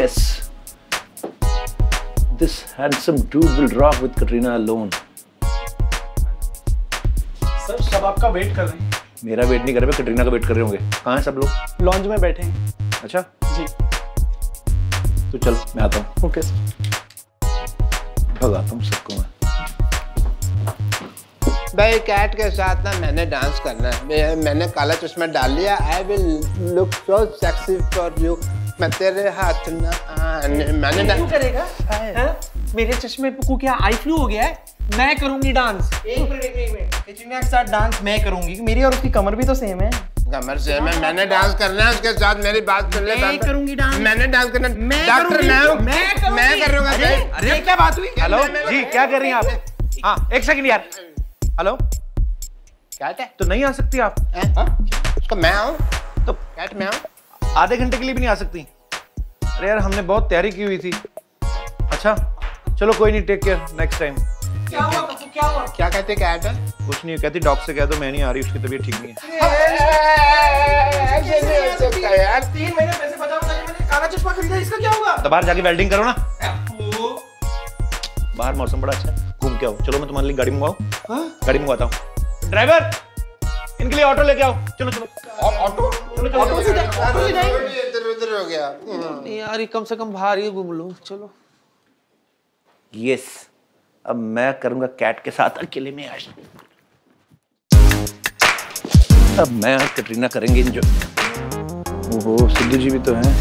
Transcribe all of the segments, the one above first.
yes, this handsome dude will rock with Katrina alone. Sir सब आपका wait कर रहे हैं। मेरा वेट नहीं कर रहे, कटरीना का वेट कर रहे होंगे। कहाँ हैं सब लोग? लॉन्च में बैठे हैं। अच्छा जी, तो चल मैं आता हूँ। ओके सर, भगाता हूँ सबको मैं। भाई कैट के साथ ना मैंने डांस करना है, मैंने काला चश्मा डाल लिया। I will look so sexy for you, मैं तेरे हाथ ना आने। मैंने डांस करेगा हाँ? मेरे चश्मे को क्या आई फ्लू हो गया है? मैं करूंगी डांस। एक मिनट कटरीना के साथ डांस मैं करूंगी, मेरी और उसकी कमर भी तो सेम है। कमर सेम है, मैंने डांस करना है उसके साथ, मेरी बात सुन ले। मैं करूंगी डांस, मैंने डांस करना। डॉक्टर मैं करूंगा। अरे क्या बात हुई? हेलो जी, क्या कर रही हैं आप? हाँ एक सेकंड यार। हेलो कैट है तो नहीं आ सकती आप? उसको मैं आऊं तो कैट मैं आऊं? आधे घंटे के लिए भी नहीं आ सकती? अरे यार हमने बहुत तैयारी की हुई थी। अच्छा चलो कोई नहीं, टेक केयर, नेक्स्ट टाइम। क्या कहते कैट? कुछ नहीं, कहती डॉक्टर से कह दो मैं नहीं आ रही, उसकी तबीयत ठीक नहीं है। बाहर जाके वेल्डिंग करो ना, बाहर मौसम बड़ा अच्छा है, घूम के आओ। चलो मैं तुम्हारे लिए गाड़ी मंगवाऊं, गाड़ी मंगवाता हूँ। ड्राइवर इनके लिए ऑटो लेके आओ। चलो चलो ऑटो, इधर हो गया यार, कम से कम बाहर ही घूम लो। चलो यस, अब मैं करूंगा कैट के साथ अकेले में आज। अब मैं और कटरीना करेंगे जो। ओहो सिद्धू जी भी तो हैं।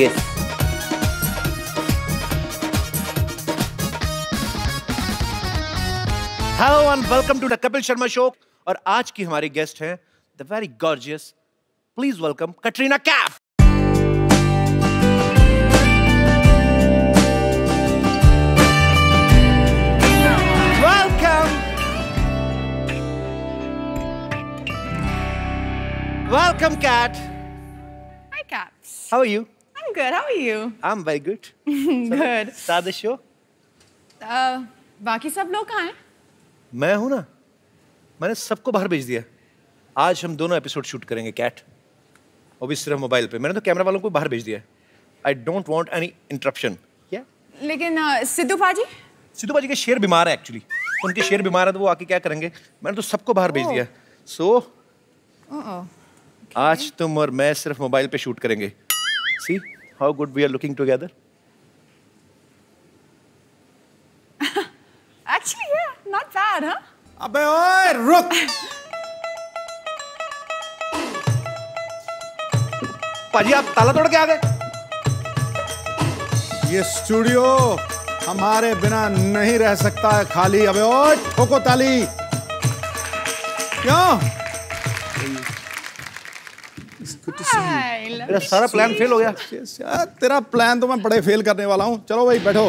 Yes. Hello and welcome to the Kapil Sharma Show. और आज की हमारी गेस्ट हैं the very gorgeous. Please welcome Katrina Kaif. Welcome, Kat. Hi, Kat. How are you? I'm good. How are you? I'm very good. Good. Start the show. बाकी सब लोग कहाँ हैं? मैं हूँ ना, मैंने सबको बाहर भेज दिया। आज हम दोनों एपिसोड शूट करेंगे कैट, और भी सिर्फ मोबाइल पे। मैंने तो कैमरा वालों को बाहर भेज दिया। I don't want any interruption. Yeah. लेकिन सिद्धू पाजी के शेर बीमार है एक्चुअली, तो उनके शेर बीमार है तो वो आके क्या करेंगे। मैंने तो सबको बाहर भेज दिया। So, आज तुम और मैं सिर्फ मोबाइल पे शूट करेंगे। See how good we are looking together. Actually, yeah, not bad, huh? अबे ओए रुक! पाजी आप ताला तोड़ के आ गए। ये स्टूडियो हमारे बिना नहीं रह सकता है खाली। अबे ओए ठोको ताली। क्यों? मेरा सारा प्लान फेल हो गया। यार तेरा प्लान तो मैं बड़े फेल करने वाला हूँ। चलो भाई बैठो।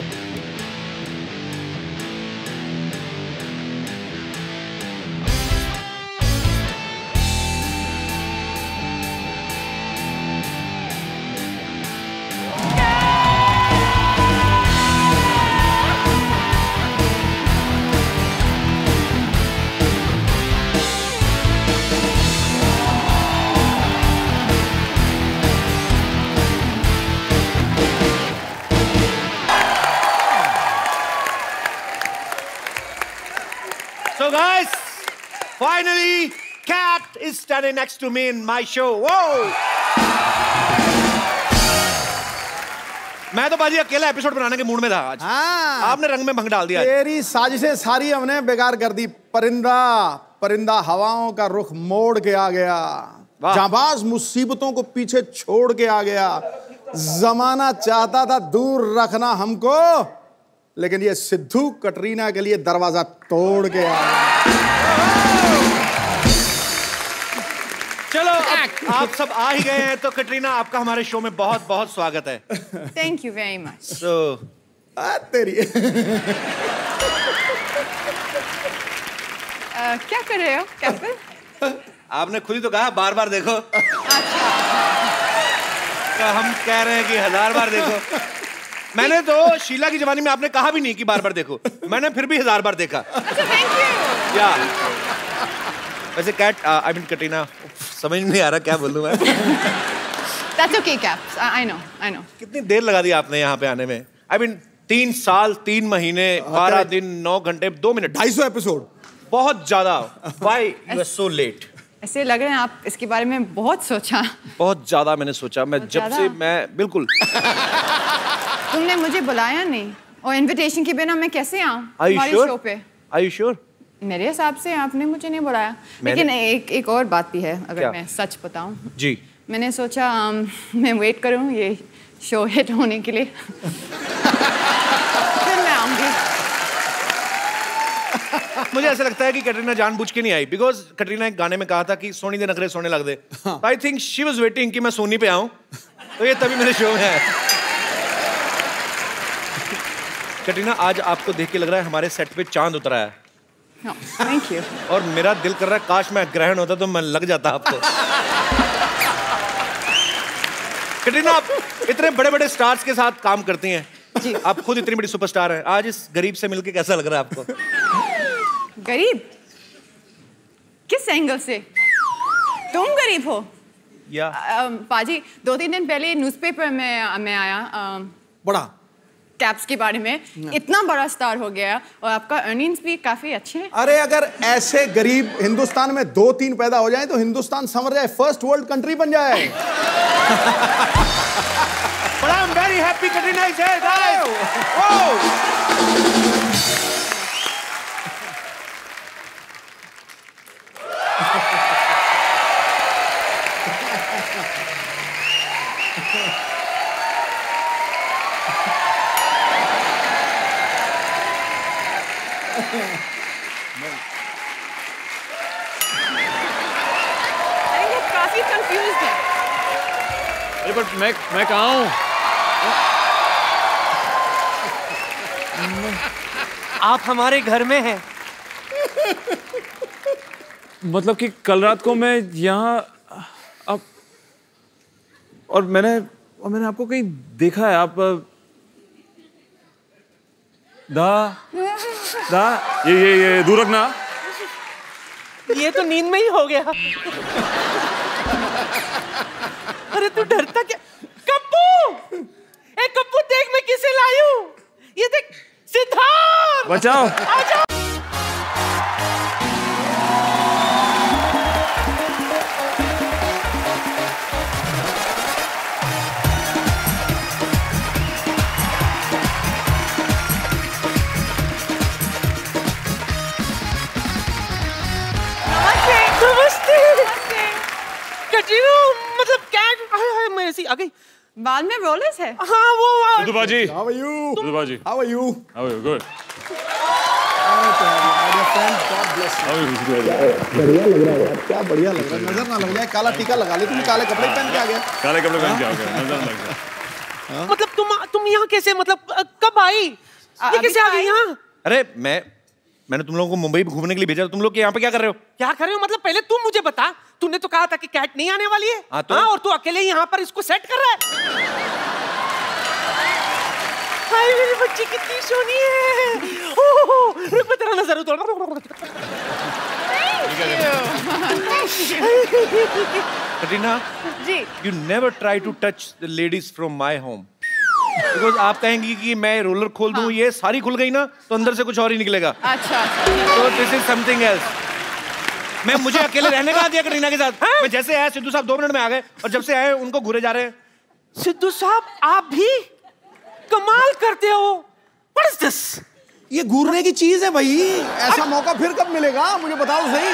Finally, Kat is standing next to me in my show. Wow! मैं तो बाजी अकेला एपिसोड बनाने के मूड में था आज। हाँ। आपने रंग में भंग डाल दिया। तेरी साजिशें सारी हमने बेकार कर दी। परिंदा हवाओं का रुख मोड़ के आ गया। जांबाज मुसीबतों को पीछे छोड़ के आ गया। जमाना चाहता था दूर रखना हमको, लेकिन ये सिद्धू कटरीना के लिए दरवाजा तोड़ के आ गया। चलो आप सब आ ही गए हैं तो कैटरीना आपका हमारे शो में बहुत बहुत स्वागत है. Thank you very much. So क्या कर रहे हो कैपिल? आपने खुद ही तो कहा बार बार देखो. हम कह रहे हैं कि 1000 बार देखो. मैंने तो शीला की जवानी में आपने कहा भी नहीं कि बार बार देखो. मैंने फिर भी 1000 बार देखा. अच्छा थैंक यू. या वैसे कैट आई मीन कैटरीना समझ नहीं आ रहा क्या बोलूं मैं. That's okay Caps. I know. कितनी देर लगा दी आपने यहाँ पे आने में? आई मीन 3 साल 3 महीने 12 दिन 9 घंटे 2 मिनट 250 एपिसोड. बहुत ज्यादा. Why you are so late? ऐसे लग रहे हैं आप इसके बारे में बहुत सोचा. बहुत ज्यादा मैंने सोचा. मैं जब से मैं बिल्कुल. तुमने मुझे बुलाया नहीं और इनविटेशन के बिना मैं कैसे आऊं हमारे शो पे? Are you sure? मेरे हिसाब से आपने मुझे नहीं बुलाया. लेकिन एक और बात भी है अगर मैं सच बताऊं. जी. मैंने सोचा मैं वेट करूं ये शो हिट होने के लिए. मुझे ऐसा लगता है कि कैटरीना जानबूझ के नहीं आई बिकॉज कैटरीना एक गाने में कहा था कि सोनी दे नखरे सोने लग दे. I think she was waiting कि मैं सोनी पे आऊं तो ये तभी मेरे शो में है. कैटरीना आज आपको देख के लग रहा है हमारे सेट पे चांद उतरा है. Thank you. और मेरा दिल कर रहा है काश मैं ग्रहण होता तो मैं लग जाता आपको. कैटरीना आप इतने बड़े बड़े स्टार्स के साथ काम करती हैं. जी. आप खुद इतनी बड़ी सुपरस्टार हैं. आज इस गरीब से मिलके कैसा लग रहा है आपको? गरीब किस एंगल से? तुम गरीब हो या पाजी 2-3 दिन पहले न्यूज़पेपर में आया बड़ा कैप्स के बारे में. इतना बड़ा स्टार हो गया और आपका अर्निंग्स भी काफी अच्छे हैं. अरे अगर ऐसे गरीब हिंदुस्तान में 2-3 पैदा हो जाए तो हिंदुस्तान समझ जाए 1st वर्ल्ड कंट्री बन जाए. But I'm very happy Katrina is here, guys. Wow. I think you're काफी confused है. अरे but मैं कहाँ हूँ? आप हमारे घर में हैं. मतलब कि कल रात को मैं यहाँ आप और मैंने आपको कहीं देखा है. आप दा ये दूर रखना. ये तो नींद में ही हो गया. अरे तू डरता क्या? कप्पू ए कप्पू देख मैं किसे लायू. ये देख सिद्धांत. बचाओ आजा. नमस्ते. कैटरीना मतलब क्या मैं ऐसी आ गई. बाल में रोलर्स है. हाँ वो सिद्धू बाजी. How are you? सिद्धू बाजी. How are you? How are you? Good. God bless you. बढ़िया लग रहा है यार. क्या बढ़िया लग रहा है. नजर ना लग जाए. काला टीका लगा ले. तुम काले कपड़े पहन के आ गए. काले कपड़े पहन के आ गए. नजर लग गया. मतलब तुम यहाँ कैसे मतलब कब आई? ये कैसे आ गई यहाँ? अरे मैंने तुम लोगों को मुंबई में घूमने के लिए भेजा. तुम लोग यहाँ पे क्या कर रहे हो? क्या कर रहे हो मतलब पहले तुम मुझे बता. तूने तो कहा था कि कैट नहीं आने वाली है. हाँ तो? और तू अकेले यहाँ पर इसको सेट कर रहा है. हाय मेरी बच्ची कितनी सोनी है. ओह रुक बता ना जरूर. Katrina ji you never try to touch the ladies from my home. Because आप कहेंगी कि मैं रोलर खोल दूं. हाँ. ये सारी खुल गई ना तो अंदर से कुछ और ही निकलेगा. अच्छा तो दिस इज समथिंग एल्स. मैं मुझे अकेले रहने का दिया कैटरीना के साथ. हाँ? मैं जैसे आया सिद्धू साहब 2 मिनट में आ गए और जब से आए उनको घूरे जा रहे हैं. सिद्धू साहब आप भी कमाल करते हो. What is this? ये घूरने की चीज है भाई. ऐसा मौका फिर कब मिलेगा मुझे बताओ सही.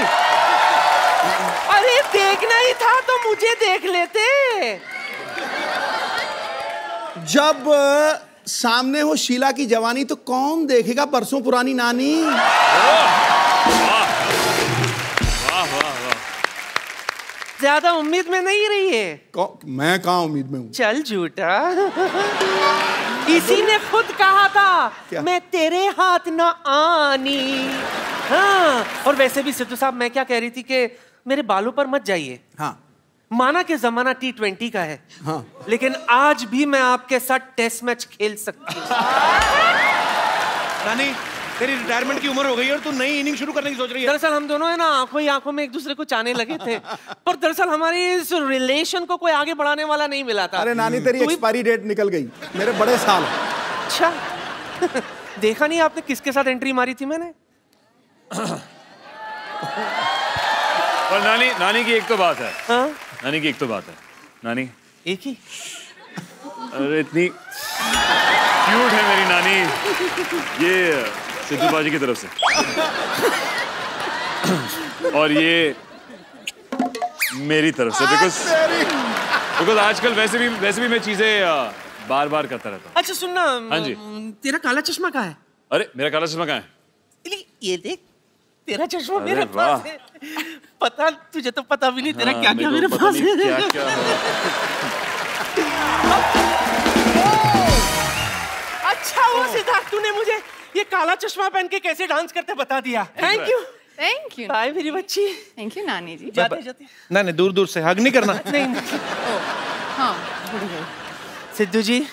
अरे देखना ही था तो मुझे देख लेते. जब सामने हो शीला की जवानी तो कौन देखेगा बरसों पुरानी नानी. वाह वाह वाह. ज़्यादा उम्मीद में नहीं रही है। मैं कहाँ उम्मीद में हूँ? चल झूठा। इसी ने खुद कहा था क्या? मैं तेरे हाथ ना आनी। हाँ, और वैसे भी सिद्धू साहब मैं क्या कह रही थी कि मेरे बालों पर मत जाइए। हाँ, माना कि जमाना T20 का है, हाँ, लेकिन आज भी मैं आपके साथ टेस्ट मैच खेल सकती हूँ। रानी, तेरी रिटायरमेंट की उम्र हो गई और तू नई इनिंग शुरू करने की सोच रही है। दरअसल हम दोनों है ना आंखों ही आंखों में एक दूसरे को चाहने लगे थे, पर दरअसल हमारे इस रिलेशन को कोई आगे बढ़ाने वाला नहीं मिला था। अरे नानी, तेरी एक्सपायरी डेट निकल गई मेरे बड़े साल। अच्छा देखा नहीं आपने किसके साथ एंट्री मारी थी मैंने? और नानी, नानी की एक तो बात है, हाँ? नानी की एक तो बात है, नानी एक ही। अरे इतनी क्यूट है मेरी नानी, ये सिद्धू बाजी की तरफ से और ये मेरी तरफ से, बिकॉज आजकल वैसे भी मैं चीजें बार बार करता रहता हूँ। अच्छा सुनना, हाँ जी, तेरा काला चश्मा कहाँ है? अरे मेरा काला चश्मा कहाँ है? ये देख तेरा चश्मा मेरे पास है। पता तुझे तो पता भी नहीं तेरा क्या क्या मेरे पास है। अच्छा वो सिद्धार्थ, तूने मुझे ये काला चश्मा पहन के कैसे डांस करते बता दिया। Thank you, thank you. Bye मेरी बच्ची। थैंक यू नानी जी। जाते जाते ना नहीं, दूर दूर से हग नहीं करना। नहीं। हाँ सिद्धू जी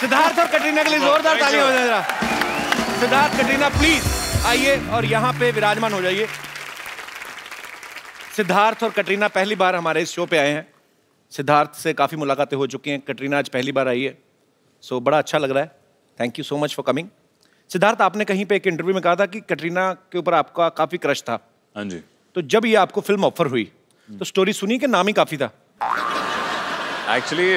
सिद्धार्थ और कटरीना के लिए जोरदार ताली हो जाए। सिद्धार्थ, कटरीना प्लीज आइए और यहाँ पे विराजमान हो जाइए। सिद्धार्थ और कटरीना पहली बार हमारे इस शो पे आए हैं। सिद्धार्थ से काफ़ी मुलाकातें हो चुकी हैं, कटरीना आज पहली बार आई है, सो बड़ा अच्छा लग रहा है। Thank you so much for coming. Siddharth, आपने कहीं पे एक इंटरव्यू में कहा था कि कटरीना के ऊपर आपका काफ़ी क्रश था। हाँ जी। तो जब ये आपको फिल्म ऑफर हुई तो स्टोरी सुनी कि नाम ही काफ़ी था? एक्चुअली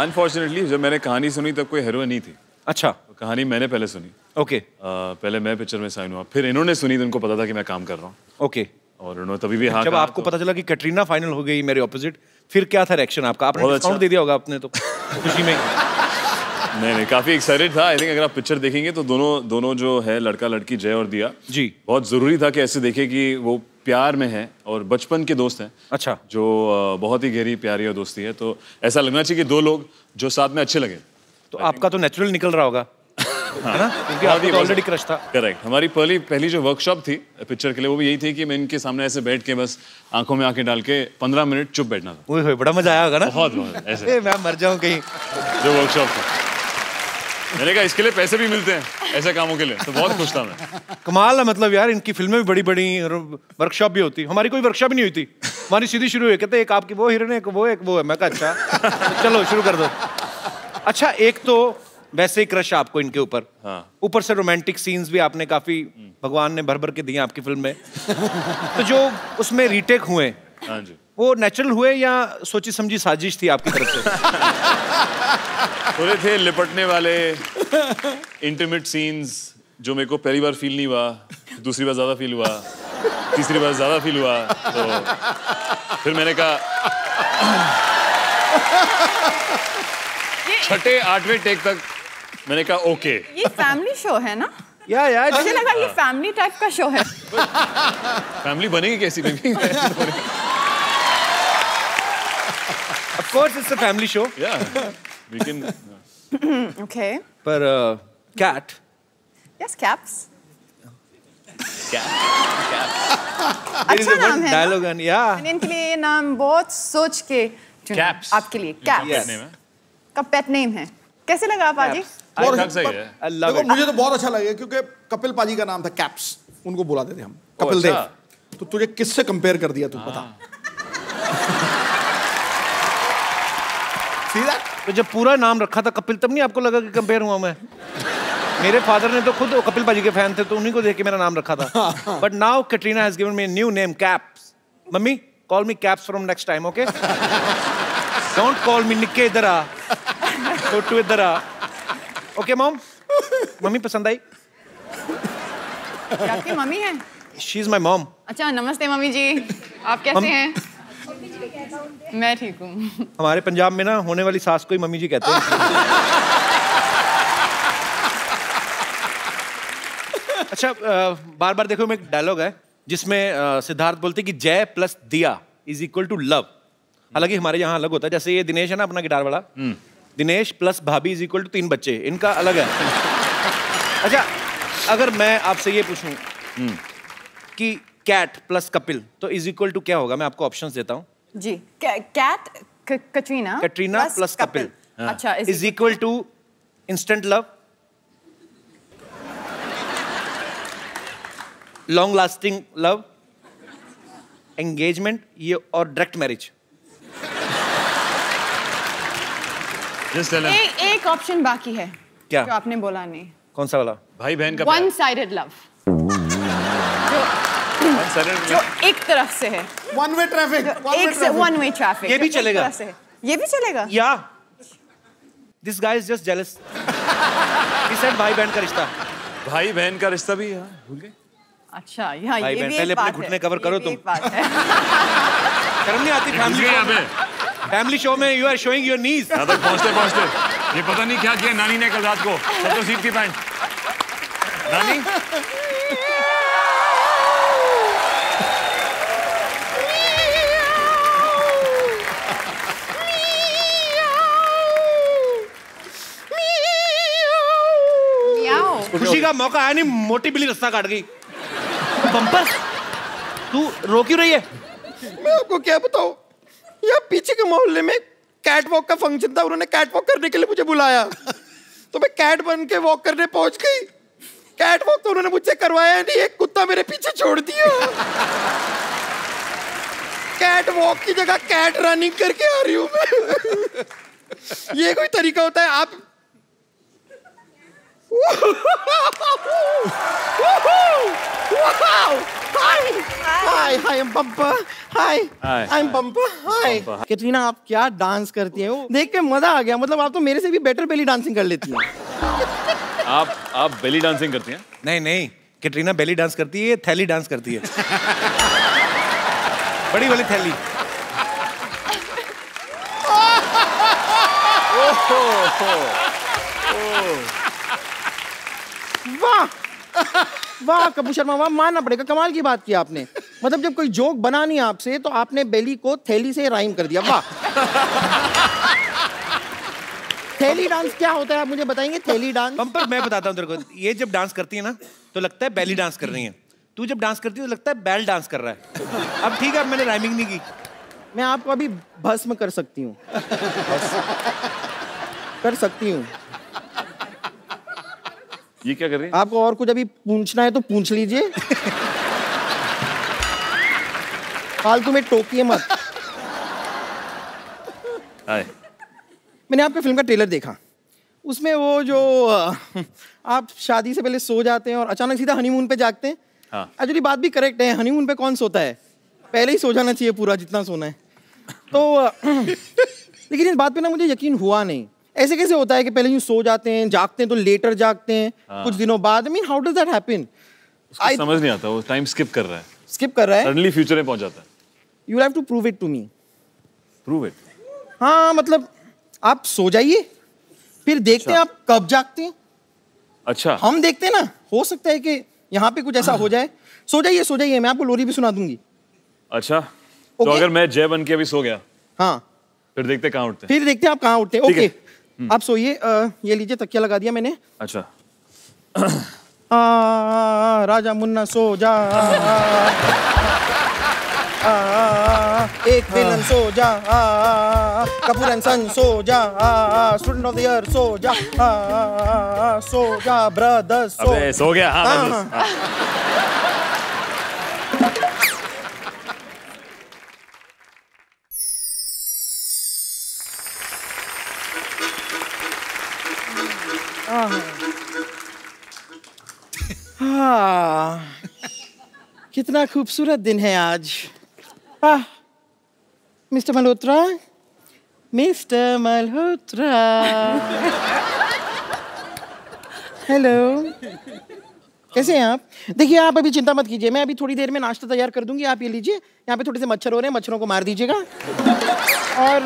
अनफॉर्चुनेटली जब मैंने कहानी सुनी तब कोई हीरोइन नहीं थी। अच्छा। तो कहानी मैंने पहले सुनी। ओके। पहले मैं पिक्चर में साइन हुआ, फिर इन्होंने सुनी तो इनको पता था कि मैं काम कर रहा हूँ। ओके। और उन्होंने तभी भी हाँ जब आपको पता चला कि कटरीना फाइनल हो गई मेरे ऑपोजिट, फिर क्या था रिएक्शन आपका? आपने डिस्काउंट दे दिया होगा आपने तो खुशी में। नहीं, काफी एक्साइटेड था। आई थिंक अगर आप पिक्चर देखेंगे तो दोनों जो है लड़का लड़की जय और दिया जी, बहुत जरूरी था कि ऐसे देखें कि वो प्यार में है और बचपन के दोस्त हैं। अच्छा। जो बहुत ही गहरी प्यारी और दोस्ती है, तो ऐसा लगना चाहिए कि दो लोग जो साथ में अच्छे लगे। तो आपका तो नेचुरल निकल रहा होगा। हाँ, ना क्योंकि आपका तो ऑलरेडी क्रश था। करेक्ट। हमारी पहली जो वर्कशॉप थी पिक्चर के लिए वो भी यही थी कि मैं इनके सामने ऐसे बैठ के बस आंखों में आंखें डाल के 15 मिनट चुप बैठना था। ओए होए, बड़ा मजा आया होगा ना? बहुत ऐसे मैं मर जाऊँ कहीं। जो वर्कशॉप थी मैंने कहा इसके लिए पैसे भी मिलते हैं ऐसे कामों के लिए, तो बहुत खुश था मैं। कमाल है, मतलब यार इनकी फिल्में भी बड़ी बड़ी, वर्कशॉप भी होती। हमारी कोई वर्कशॉप ही नहीं हुई थी, हमारी सीधी शुरू हुई। कहते एक आपकी वो हीरोइन, एक वो है। मैं कहा अच्छा चलो शुरू कर दो। अच्छा, एक तो वैसे ही क्रश आपको इनके ऊपर, ऊपर हाँ। से रोमांटिक सीन्स भी आपने काफी भगवान ने भर भर के दिए आपकी फिल्म में। तो जो उसमें रीटेक हुए वो नेचुरल हुए या सोची समझी साजिश थी आपकी तरफ से? थोड़े थे लिपटने वाले इंटीमेट सीन्स जो मेरे को पहली बार फील नहीं हुआ, दूसरी बार ज्यादा फील हुआ, तीसरी बार ज्यादा फील हुआ, तो फिर मैंने कहा छठे आठवें टेक तक मैंने कहा ओके। ये फैमिली शो है ना? या यार मुझे लगा ये फैमिली टाइप का शो है। फैमिली बनेगी कैसी baby? Of course it's a family show. Yeah, we can. Okay. But cat. Yes, caps. Caps. अच्छा नाम है। Dialogue and yeah. मैंने इनके लिए नाम बहुत सोच के चुना। Caps. आपके लिए caps. का पेट नेम है। कैसे लगा आप पाजी? बहुत सही है। I love it. मुझे तो बहुत अच्छा लगा क्योंकि कपिल पाजी का नाम था caps. उनको बुलाते थे हम कपिल देव। तो तुझे किससे कंपेयर कर दिया तू पता? तो जब पूरा नाम रखा था कपिल तब नहीं आपको लगा कि कंपेयर हुआ मैं? मेरे फादर ने तो खुद कपिल पाजी के फैन थे तो उन्हीं को देख के मेरा नाम रखा था। But now Katrina has given me new name caps. Mummy call me caps from next time, okay? Don't call me Nikke, इधर आ छोटू, इधर आ, ओके मॉम? मम्मी पसंद आई? आपकी मम्मी है? She is my mom. अच्छा नमस्ते मम्मी जी, आप कैसे हैं? मैं ठीक हूँ। हमारे पंजाब में ना होने वाली सास को ही मम्मी जी कहते हैं। अच्छा, बार बार देखो, मैं एक डायलॉग है जिसमें सिद्धार्थ बोलते कि जय प्लस दिया इज इक्वल टू लव. हालांकि हमारे यहाँ अलग होता है. जैसे ये दिनेश है ना अपना गिटार वाला, दिनेश प्लस भाभी इज इक्वल टू 3 बच्चे, इनका अलग है. अच्छा, अगर मैं आपसे ये पूछूं कि कैट प्लस कपिल तो इज इक्वल टू क्या होगा, मैं आपको ऑप्शंस देता हूँ जी. कैट कटरीना प्लस कपिल, अच्छा, is equal to instant love, long lasting love, engagement, ये और डायरेक्ट मैरिज. एक ऑप्शन बाकी है क्या, जो आपने बोला नहीं. कौन सा वाला? भाई बहन का वन साइडेड लव, जो एक तरफ से है. One way traffic, one way traffic. ये भी चलेगा, ये भी चलेगा. या this guy is just jealous. भाई बहन का रिश्ता, भाई बहन का रिश्ता भी है, भूल गए. अच्छा, यहाँ ये भी एक बात है. कवर करो तुम, शर्म नहीं आती? फैमिली शो में you are showing your knees. पहुंचते पहुंचते ये पता नहीं क्या किया नानी ने कल रात को. तो सीट की पैंट नानी. खुशी का मौका आया नहीं, मोटी बिल्ली रास्ता काट गई. बम्पर, तू रो क्यों रही है? मैं आपको क्या बताऊं, यहाँ पीछे के मोहल्ले में कैटवॉक का फंक्शन था. उन्होंने कैटवॉक करने के लिए मुझे बुलाया, तो मैं कैट बन के वॉक करने पहुंच गई. कैटवॉक तो उन्होंने मुझसे करवाया नहीं, एक कुत्ता मेरे पीछे छोड़ दिया. कैटवॉक की जगह कैट रनिंग करके आ रही हूँ मैं. ये कोई तरीका होता है? आप कैटरीना, आप क्या डांस करती हैं, देख के मजा आ गया. मतलब आप तो मेरे से भी बेटर बेली डांसिंग कर लेती हैं. आप बेली डांसिंग करती हैं? नहीं, कैटरीना बेली डांस करती है, थैली डांस करती है. बड़ी वाली थैली. वाह वाह कपिल शर्मा, वाह, मानना पड़ेगा, कमाल की बात की आपने. मतलब जब कोई जोक बना नहीं आपसे, तो आपने बेली को थैली से राइम कर दिया. वाह. थैली डांस क्या होता है, आप मुझे बताएंगे? थैली डांस, बम्पर, मैं बताता हूँ तेरे को. ये जब डांस करती है ना तो लगता है बेली डांस कर रही है, तू जब डांस करती है तो लगता है बैल डांस कर रहा है. अब ठीक है, अब मैंने राइमिंग नहीं की. मैं आपको अभी भस्म कर सकती हूँ. कर सकती हूँ. ये क्या कर रही है? आपको और कुछ अभी पूछना है तो पूछ लीजिए. फालतू में टोकिए मत. मैंने आपके फिल्म का ट्रेलर देखा, उसमें वो जो आप शादी से पहले सो जाते हैं और अचानक सीधा हनीमून पे जागते हैं. एक्चुअली बात भी करेक्ट है, हनीमून पे कौन सोता है, पहले ही सो जाना चाहिए पूरा, जितना सोना है. तो लेकिन इस बात पे ना मुझे यकीन हुआ नहीं, ऐसे कैसे होता है कि पहले यूँ सो जाते हैं, जागते हैं तो लेटर जागते हैं कुछ दिनों बाद. I mean, how does that happen? समझ नहीं आता. वो टाइम स्किप कर रहा है, स्किप कर रहा है, सडनली फ्यूचर में पहुंच जाता है. You have to prove it to me. Prove it? हाँ, मतलब आप सो जाइए, फिर देखते हैं आप कब जागते हैं. अच्छा, हम देखते हैं ना, हो सकता है कि यहाँ पे कुछ ऐसा हो जाए. सो जाइए, सो जाइए, मैं आपको लोरी भी सुना दूंगी. अच्छा, तो अगर मैं जय बन के अभी सो गया, हाँ, फिर देखते कहाँ उठते हैं, फिर देखते हैं आप कहाँ उठते हैं. ओके, आप सोइए. ये लीजिए, तकिया लगा दिया मैंने. अच्छा. राजा मुन्ना सो जा, एक विलन सो जा, कपूर एंड सन सो जा, स्टूडेंट ऑफ द ईयर सो जा, सो जा ब्रदर सो. अबे सो गया. हाँ. कितना खूबसूरत दिन है आज. Mister Malhotra, mister Malhotra, hello, कैसे हैं आप? देखिए, आप अभी चिंता मत कीजिए, मैं अभी थोड़ी देर में नाश्ता तैयार कर दूंगी. आप ये लीजिए, यहाँ पे थोड़े से मच्छर हो रहे हैं, मच्छरों को मार दीजिएगा. और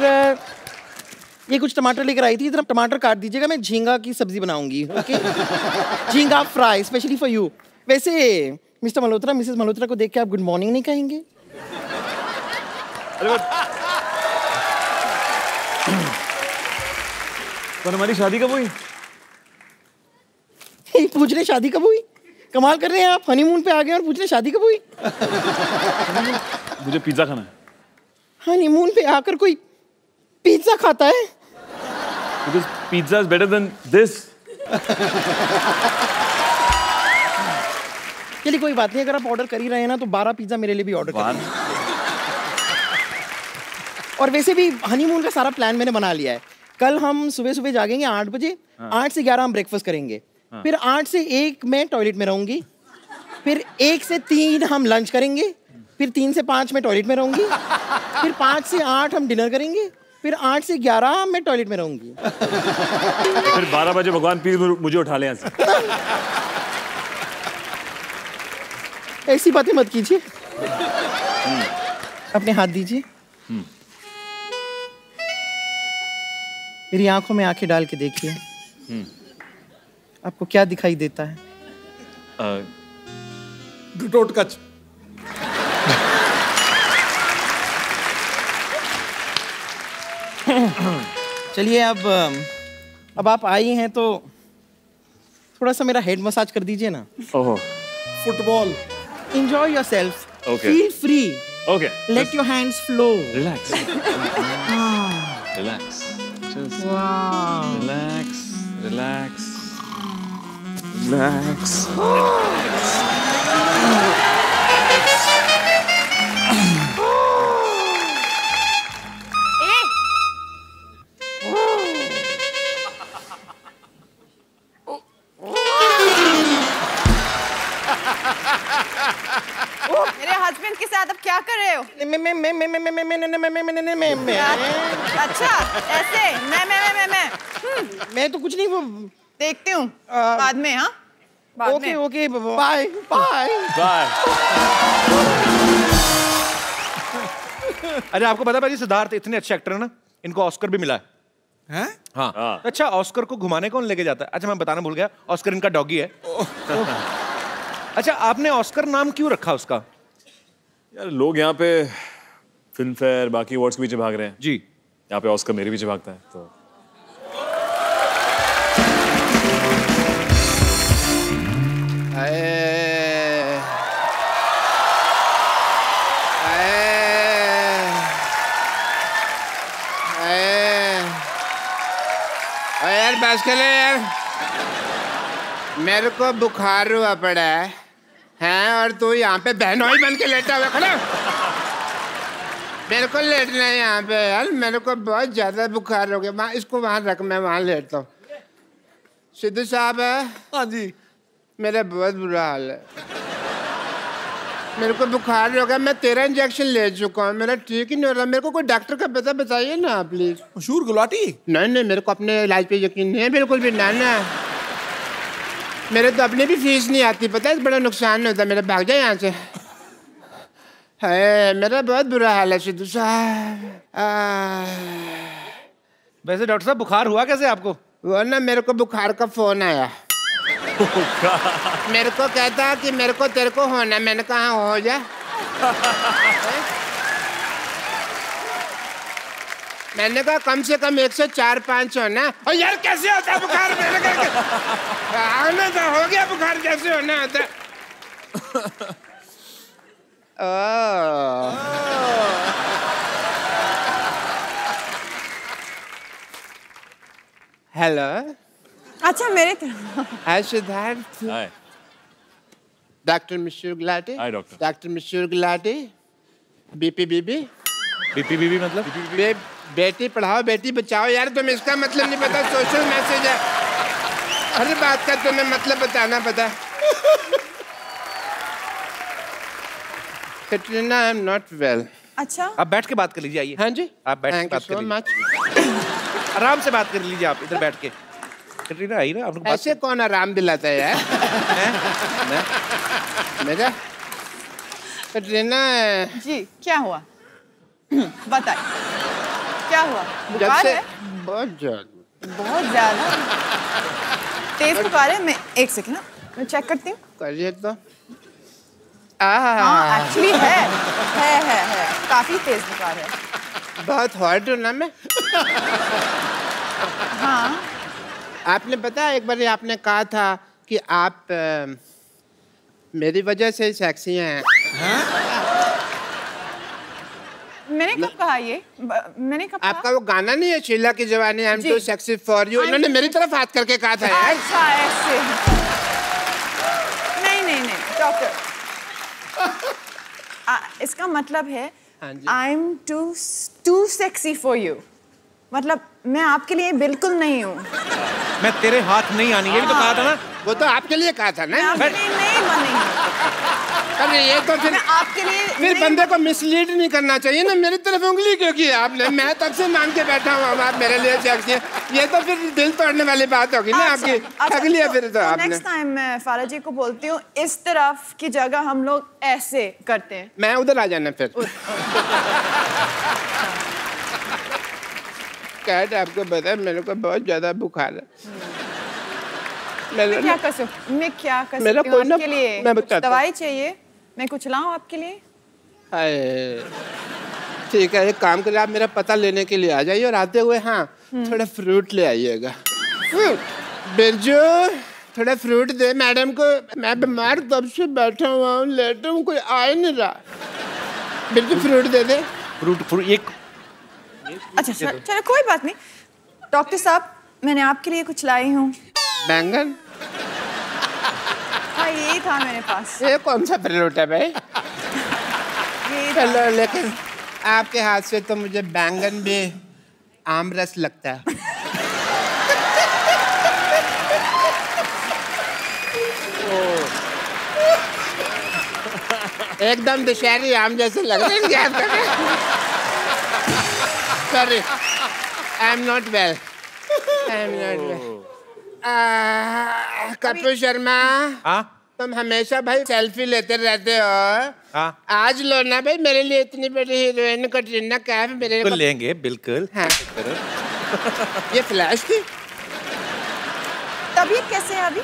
ये कुछ टमाटर लेकर आई थी, इधर टमाटर काट दीजिएगा, मैं झींगा की सब्जी बनाऊंगी. ओके, झींगा फ्राई स्पेशली फॉर यू. वैसे मिस्टर मल्होत्रा मिसेस मल्होत्रा को देख के आप गुड मॉर्निंग नहीं कहेंगे? पर हमारी शादी कब हुई? पूछ रहे शादी कब हुई? कमाल कर रहे हैं आप, हनीमून पे आ गए और पूछ रहे शादी कब हुई? मुझे पिज्जा खाना है। हनीमून पे आकर कोई पिज्जा खाता है? Because pizza is better than this. चलिए कोई बात नहीं, अगर आप ऑर्डर कर ही रहे हैं ना तो 12 पिज्जा मेरे लिए भी ऑर्डर करें। और वैसे भी हनीमून का सारा प्लान मैंने बना लिया है। कल हम सुबह सुबह जागेंगे 8 बजे, 8 से 11 हम ब्रेकफास्ट करेंगे, फिर 8 से 1 मैं टॉयलेट में रहूंगी, फिर 1 से 3 हम लंच करेंगे, फिर 3 से 5 मैं टॉयलेट में रहूंगी, फिर 5 से 8 हम डिनर करेंगे, फिर 8 से 11 मैं टॉयलेट में रहूंगी, फिर 12 बजे भगवान प्लीज मुझे उठा ले यहाँ से। ऐसी बातें मत कीजिए, अपने हाथ दीजिए, मेरी आंखों में आंखें डाल के देखिए आपको क्या दिखाई देता है। घुटोटकच। चलिए अब आप आई हैं तो थोड़ा सा मेरा हेड मसाज कर दीजिए ना। ओहो। Football. Enjoy yourself. Okay. Feel free. Okay. Let your hands flow. Relax. Relax. Just wow. Relax. Relax. Relax. मैं तो कुछ नहीं, वो देखती हूँ बाद में। हाँ okay okay bye bye bye. अरे आपको पता भाई सिद्धार्थ इतने अच्छे एक्टर है ना, इनको ऑस्कर भी मिला है। हैं? हाँ। अच्छा ऑस्कर को घुमाने कौन लेके जाता है? अच्छा मैं बताना भूल गया, ऑस्कर इनका डॉगी है। अच्छा आपने ऑस्कर नाम क्यों रखा उसका? यार लोग यहाँ पे फिल्म फेयर बाकी अवार्ड्स के पीछे भाग रहे हैं जी, यहाँ पे ऑस्कर मेरे पीछे भागता है तो। अरे यार बस कर ले यार, मेरे को बुखार हुआ पड़ा है और तू यहाँ पे बहनोई बन के लेटा हुआ खड़ा। मेरे को लेटना है यहाँ पे यार, मेरे को बहुत ज़्यादा बुखार हो गया। वहाँ इसको वहाँ रख, मैं वहाँ लेटता हूँ। सिद्धू साहब है? हाँ जी। मेरा बहुत बुरा हाल है, मेरे को बुखार हो गया, मैं 13 इंजेक्शन ले चुका हूँ, मेरा ठीक ही नहीं हो रहा। मेरे को कोई डॉक्टर का पता बताइए ना प्लीज। मशहूर गुलाटी? नहीं नहीं, मेरे को अपने इलाज पे यकीन नहीं है बिल्कुल भी। ना ना, मेरे तो अपनी भी फीस नहीं आती, पता है बड़ा नुकसान होता है मेरा। भाग जाए यहाँ से, है मेरा बहुत बुरा हाल है सिद्धू साहब। वैसे डॉक्टर साहब बुखार हुआ कैसे आपको? वो ना मेरे को बुखार का फोन आया, मेरे को कहता कि मेरे को तेरे को होना, मैंने कहा हो जा। मैंने कहा कम से कम 104-5 होना। और यार कैसे होता है बुखार? मैंने कहा ना तो हो गया बुखार, कैसे होना होता? हेलो। अच्छा मेरे hi Siddharth. Hi doctor mister Gulati. Hi doctor. Doctor mister Gulati. BP बीबी। बीपी बीबी मतलब? बेटी पढ़ाओ बेटी बचाओ। यार तुम इसका मतलब नहीं पता, सोशल मैसेज है, हर बात का तुम्हें मतलब बताना पता। Katrina, I'm not well. अच्छा आप बैठ के बात कर लीजिए। आइए। हाँ जी आप बैठ के बात कर लीजिए, आराम से बात कर लीजिए आप इधर बैठ के। Katrina आई ना आपको? ऐसे कौन आराम दिलाता है यार। मैं Katrina जी क्या हुआ बताए, क्या हुआ? बुखार है बहुत ज्यादा, बहुत ज्यादा तेज बुखार है। मैं एक सेकंड ना मैं चेक करती हूँ। करिए तो। हाँ एक्चुअली है काफी तेज बुखार है। बहुत हॉट हूँ ना मैं। हाँ आपने पता एक बार आपने कहा था कि आप मेरी वजह से सेक्सी हैं। मैंने कब कहा ये? मैंने कब आपका वो गाना नहीं है शीला की जवानी, I am too sexy for you, इन्होंने मेरी तरफ हाथ करके कहा था यार। अच्छा ऐसे। नहीं डॉक्टर इसका मतलब है I am too sexy for you, मतलब मैं आपके लिए बिल्कुल नहीं हूँ। मैं तेरे हाथ नहीं आनी, ये भी तो कहा था ना। वो तो आपके लिए कहा था ना। आपके लिए नहीं बनी। ये तो फिर आपके लिए फिर बंदे को मिसलीड नहीं करना चाहिए ना। मेरी तरफ उंगली क्योंकि आपने, मैं तब से मांग के बैठा हूँ आप मेरे लिए चाहिए, ये तो फिर दिल तोड़ने वाली बात होगी ना आपकी। अगली है फिर तो आपने नेक्स्ट टाइम मैं फारा जी को बोलती हूँ इस तरफ की जगह हम लोग ऐसे करते हैं। मैं उधर आ जाना फिर। कैट आपको पता है मेरे को बहुत ज्यादा बुखार है। मैं क्या कर सकती हूँ? आपके लिए मैं दवाई चाहिए, मैं कुछ लाऊं आपके लिए? ठीक है एक काम करिए, आप मेरा पता लेने के लिए आ जाइए और आते हुए हाँ थोड़ा फ्रूट ले आइएगा। बिरजू थोड़ा फ्रूट दे मैडम को, मैं बीमार तब से बैठा हुआ हूँ, लेटा हूँ, कोई आ नहीं रहा। बिरजू फ्रूट दे दे। फ्रूट एक अच्छा चलो कोई बात नहीं। डॉक्टर साहब मैंने आपके लिए कुछ लाई हूँ। बैंगन? हाँ ये था मेरे पास। ये कौन सा फ्रूट है भाई? चलो लेकिन आपके हाथ से तो मुझे बैंगन भी आम रस लगता है। एकदम दशहरी आम जैसे लग रहे हैं आपके। Sorry I am not well, I am not well. Kapil Sharma तुम हमेशा भाई सेल्फी लेते रहते हो, आज लो ना भाई मेरे लिए इतनी बड़ी हीरोइन कैटरीना कैफ। मेरे को लेंगे बिल्कुल। हाँ। ये फ्लैश थी। तब ये कैसे है अभी?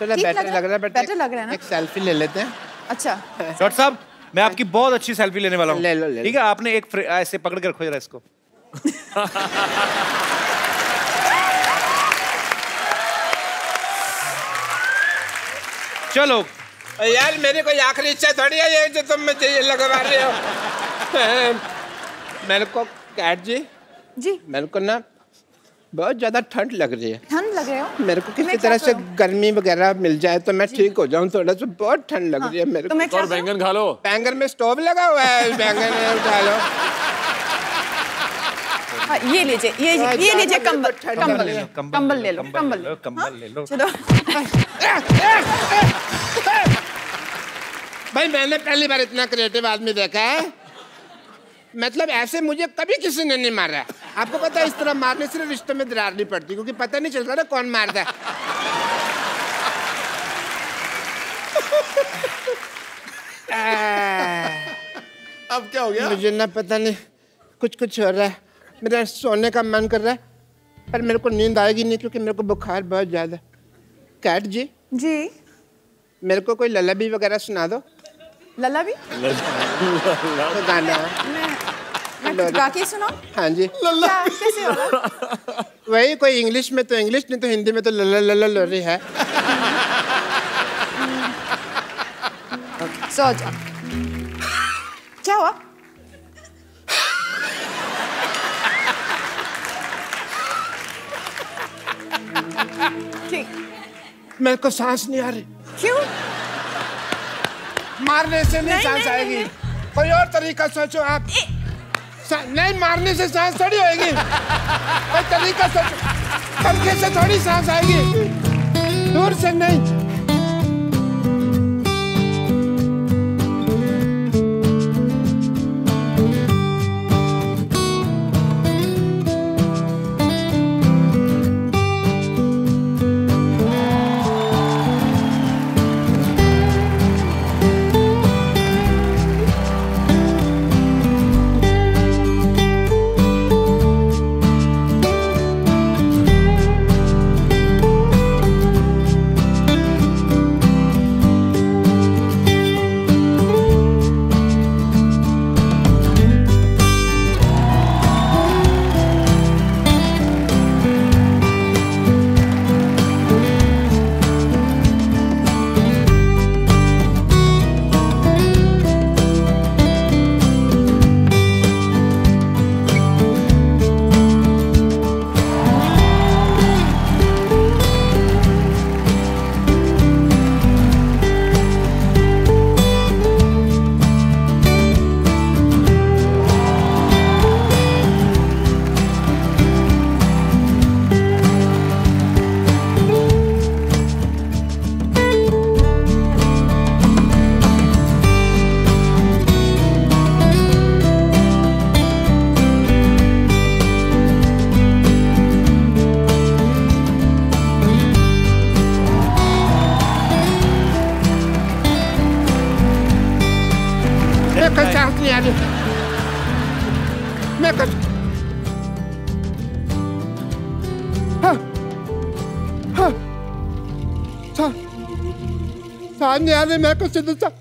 थोड़ा बेटर लग रहा है। बेटर लग रहा है ना? एक सेल्फी ले लेते हैं। अच्छा डॉक्टर साहब मैं आपकी बहुत अच्छी सेल्फी लेने वाला हूँ। ले लो ठीक है। आपने एक ऐसे पकड़ के रखो जरा इसको। चलो यार मेरी कोई आखिरी इच्छा थोड़ी है ये जो तुम मुझे ये लगवा रहे हो। मेरे को कैट जी जी मेरे को ना बहुत ज़्यादा ठंड लग रही है। ठंड लग रही हो? मेरे को किसी तरह से गर्मी वगैरह मिल जाए तो मैं ठीक हो जाऊँ थोड़ा सा, बहुत ठंड लग रही है मेरे को। और बैंगन खा लो। बैंगन में स्टोव लगा हुआ है, बैंगन खा लो। ये लीजिए ये लीजिए कंबल। कंबल ले लो, कंबल ले लो, कंबल ले लो। चलो भाई मैंने पहली बार इतना क्रिएटिव आदमी देखा है, मतलब ऐसे मुझे कभी किसी ने नहीं मारा। आपको पता है इस तरह मारने से रिश्तों में दरार नहीं पड़ती क्योंकि पता नहीं चलता ना कौन मारता है। अब क्या हो गया मुझे ना पता नहीं, कुछ कुछ हो रहा है, मेरा सोने का मन कर रहा है पर मेरे को नींद आएगी नहीं क्योंकि मेरे को बुखार बहुत ज़्यादा। कैट जी जी मेरे को कोई लल्लाबी वगैरह सुना दो। लल्लाबी? तो गाना मैं गा के सुनाऊं? हाँ जी। कैसे होगा? वही कोई इंग्लिश में तो इंग्लिश, नहीं तो हिंदी में तो लल्ला लल्ला लो रही है। सो जा। क्या हुआ? ठीक मेरे को सांस नहीं आ रही। क्यों? मारने से नहीं सांस आएगी, कोई और तरीका सोचो आप। नहीं मारने से सांस थोड़ी होएगी, कोई तरीका सोचो। पंखे से थोड़ी सांस आएगी, दूर से नहीं। कल चांस नहीं आ रही मैं कल सामने आ रहे मैं कुछ सिद्धू साहब।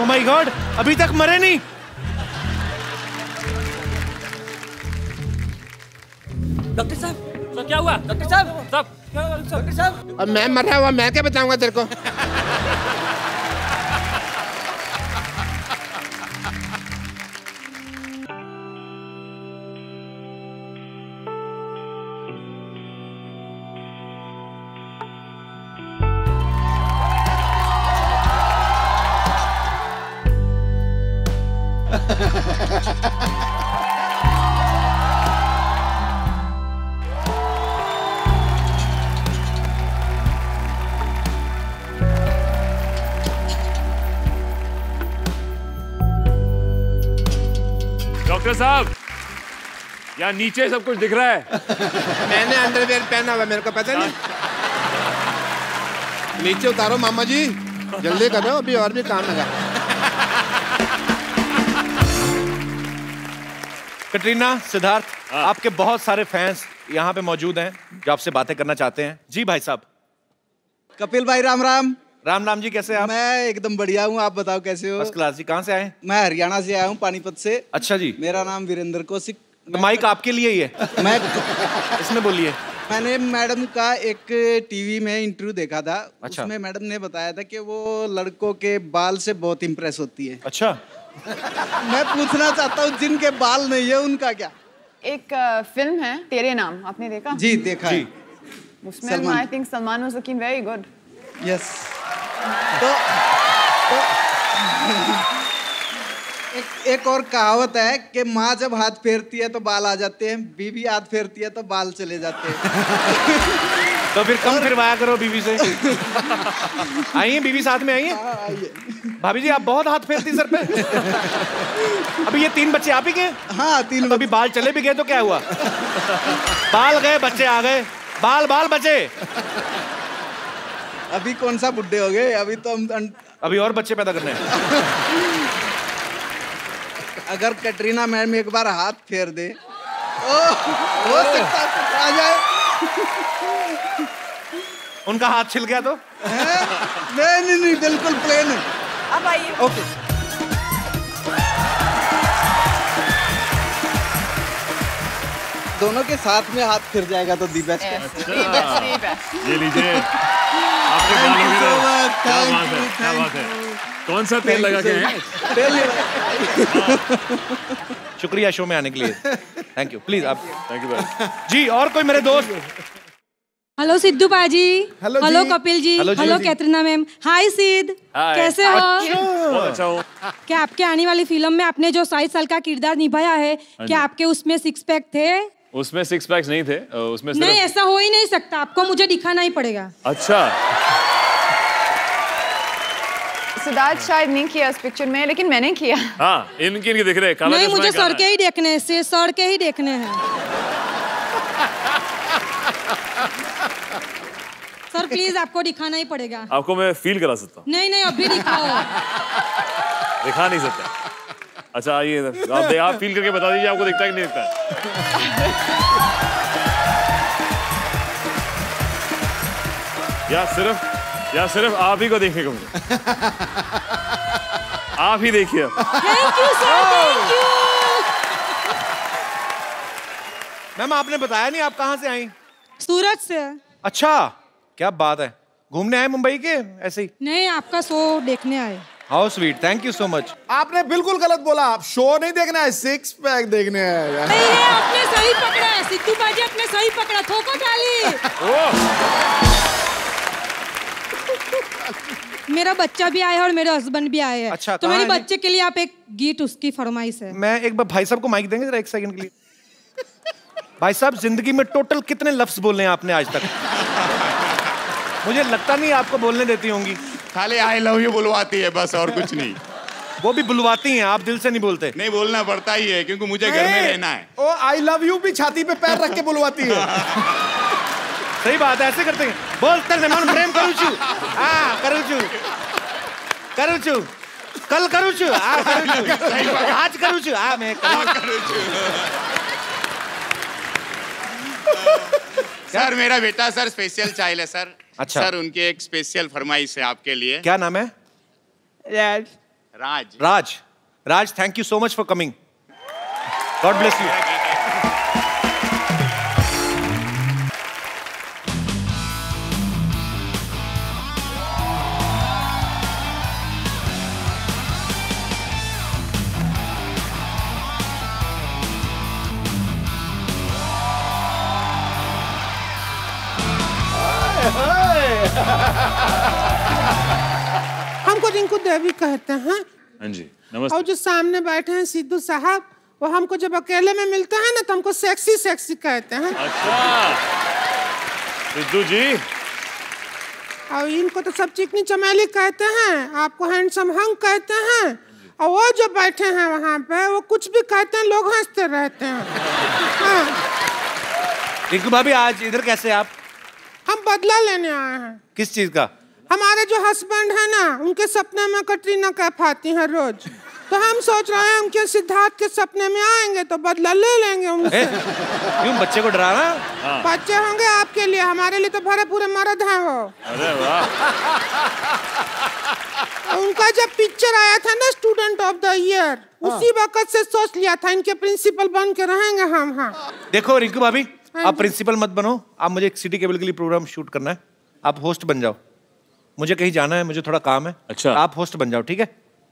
ओह माय गॉड अभी तक मरे नहीं। डॉक्टर साहब तो क्या हुआ? डॉक्टर साहब साहब क्या हुआ? डॉक्टर साहब अब मैं मरा हुआ मैं क्या बताऊंगा तेरे को। साहब यहाँ नीचे सब कुछ दिख रहा है। मैंने अंडरवियर पहना हुआ मेरे को पता नहीं। नीचे उतारो मामा जी जल्दी करो अभी और भी काम लगा। कटरीना सिद्धार्थ आपके बहुत सारे फैंस यहाँ पे मौजूद हैं जो आपसे बातें करना चाहते हैं। जी भाई साहब। कपिल भाई राम राम। राम राम जी कैसे हैं आप? मैं एकदम बढ़िया हूँ आप बताओ कैसे हो? फर्स्ट क्लास जी। कहाँ से आए? मैं हरियाणा से आया हूँ पानीपत से। अच्छा जी। मेरा नाम वीरेंद्र कौशिक। माइक आपके लिए ही है। मैं इसमें बोलिए। मैंने मैडम का एक टीवी में इंटरव्यू देखा था। अच्छा। उसमें मैडम ने बताया था कि वो लड़कों के बाल से बहुत इम्प्रेस होती है। अच्छा। मैं पूछना चाहता हूँ जिनके बाल नहीं है उनका क्या? एक फिल्म है तेरे नाम आपने देखा? जी देखा। उसमें I think Salman was looking very good. Yes. तो एक और कहावत है कि माँ जब हाथ फेरती है तो बाल आ जाते हैं, बीवी हाथ फेरती है तो बाल चले जाते हैं। तो फिर कम फिरवाया करो बीवी से। आइए बीवी साथ में आइए। भाभी जी आप बहुत हाथ फेरती सर पे। अभी ये तीन बच्चे आप ही गए? हाँ तीन। अभी बाल चले भी गए तो क्या हुआ? बाल गए बच्चे आ गए। बाल बाल बचे। अभी कौन सा बुड्ढे हो गए? अभी तो हम अभी और बच्चे पैदा करने हैं। अगर कटरीना मैडम एक बार हाथ फेर दे हो सकता आ जाए। उनका हाथ छिल गया तो? नहीं बिल्कुल प्लेन है। अब आइए। ओके दोनों के साथ में हाथ फिर जाएगा तो दी बेस्ट। ये लीजिए आपके बालों में। क्या बात है क्या बात है। कौन सा तेल लगा के हैं? तेल। शुक्रिया शो में आने के लिए। Thank you. प्लीज आप थैंक यू जी। और कोई मेरे दोस्त? Hello Sidhu paaji. Hello Kapil ji. Hello Katrina ma'am. Hi सिद्ध कैसे हो? अच्छा हो। क्या आपके आने वाली फिल्म में आपने जो 7 साल का किरदार निभाया है क्या आपके उसमें 6 पैक थे? उसमें 6 पैक्स नहीं थे उसमें। नहीं ऐसा हो ही नहीं सकता आपको मुझे दिखाना ही पड़ेगा। अच्छा सिद्धार्थ शायद नहीं किया इस पिक्चर में लेकिन मैंने किया। हाँ इनकी दिख रहे हैं। नहीं मुझे सर के ही देखने से सर के ही देखने हैं। सर प्लीज आपको दिखाना ही पड़ेगा। आपको मैं फील करा सकता हूँ? नहीं अभी दिखाओ। दिखा नहीं सकता। अच्छा आइए आप फील करके बता दीजिए आपको दिखता है कि नहीं दिखता है। या सिर्फ आप ही को देखने को मिले। आप ही देखिए। Thank you sir thank you. Ma'am आपने बताया नहीं आप कहाँ से आई? सूरत से। अच्छा क्या बात है। घूमने आए मुंबई के ऐसे ही? नहीं आपका शो देखने आए। How sweet thank you so much. आपने बिल्कुल गलत बोला। आप शो नहीं देखना है 6 पैक देखने हैं। नहीं है आपने सही पकड़ा है सिद्धू बाजी आपने सही पकड़ा। ठोको थाली। मेरा बच्चा भी आया है और मेरे हस्बैंड भी आए हैं। अच्छा तो मेरे बच्चे के लिए आप एक गीत उसकी फरमाइश है। मैं एक बार भाई साहब को माइक देंगे जरा एक सेकंड के लिए। भाई साहब जिंदगी में टोटल कितने लफ्ज बोले हैं आपने आज तक? मुझे लगता नहीं आपको बोलने देती होंगी। खाली आई लव यू बुलवाती है बस और कुछ नहीं। वो भी बुलवाती हैं आप दिल से नहीं बोलते? नहीं बोलना पड़ता ही है क्योंकि मुझे घर में रहना है। ओ आई लव यू भी छाती पे पैर रख के बुलवाती है। सही बात है ऐसे करते हैं। बोलते प्रेम करूँ चू। हाँ करूँ चू कल करू छू आज करू छू आ मैं सर मेरा बेटा सर स्पेशल चाइल्ड है सर। अच्छा सर उनकी एक स्पेशल फरमाइश है आपके लिए। क्या नाम है? Raj. Raj Raj thank you so much for coming, God bless you. हमको जिनको देवी कहते हैं। हाँ जी नमस्ते। और जो सामने बैठे हैं सिद्धू साहब, वो हमको जब अकेले में मिलते हैं ना तो हमको सेक्सी सेक्सी कहते हैं। अच्छा सिद्धू जी। और इनको तो सब चिकनी चमेली कहते हैं, आपको हैंडसम हंग कहते हैं, और वो जो बैठे हैं वहाँ पे वो कुछ भी कहते हैं, लोग हंसते रहते हैं। टिंकू भाभी आज इधर कैसे आप? हम बदला लेने आए हैं। किस चीज का? हमारे जो हस्बैंड है ना उनके सपने में कटरीना कैफ आती है रोज, तो हम सोच रहे हैं उनके सिद्धार्थ के सपने में आएंगे तो बदला ले लेंगे उनसे। क्यों बच्चे को डराना? बच्चे होंगे आपके लिए, हमारे लिए तो भरे पूरे मर्द हैं वो। अरे वाह। उनका जब पिक्चर आया था ना स्टूडेंट ऑफ द ईयर, उसी वक्त से सोच लिया था इनके प्रिंसिपल बन के रहेंगे हम। हाँ देखो रिंकू भाभी आप प्रिंसिपल मत बनो, आप मुझे एक सिटी केबल के लिए प्रोग्राम शूट करना है, आप होस्ट बन जाओ। मुझे कहीं जाना है, मुझे थोड़ा काम है। अच्छा आप होस्ट बन जाओ ठीक है।